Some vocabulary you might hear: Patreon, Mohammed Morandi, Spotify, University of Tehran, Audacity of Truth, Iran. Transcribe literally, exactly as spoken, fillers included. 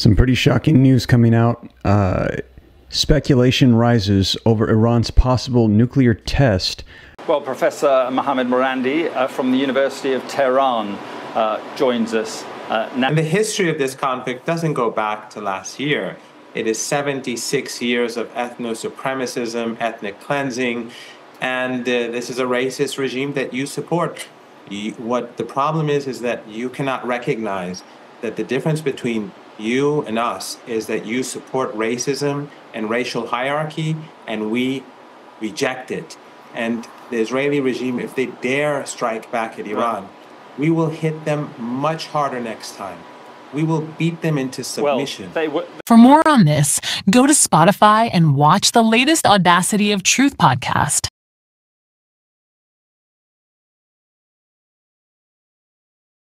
Some pretty shocking news coming out. Uh, speculation rises over Iran's possible nuclear test. Well, Professor Mohammed Morandi uh, from the University of Tehran uh, joins us uh, now. And the history of this conflict doesn't go back to last year. It is seventy-six years of ethno-supremacism, ethnic cleansing, and uh, this is a racist regime that you support. You, what the problem is, is that you cannot recognize that the difference between you and us is that you support racism and racial hierarchy, and we reject it. And the Israeli regime, if they dare strike back at Iran, we will hit them much harder next time. We will beat them into submission. Well, For more on this, go to Spotify and watch the latest Audacity of Truth podcast.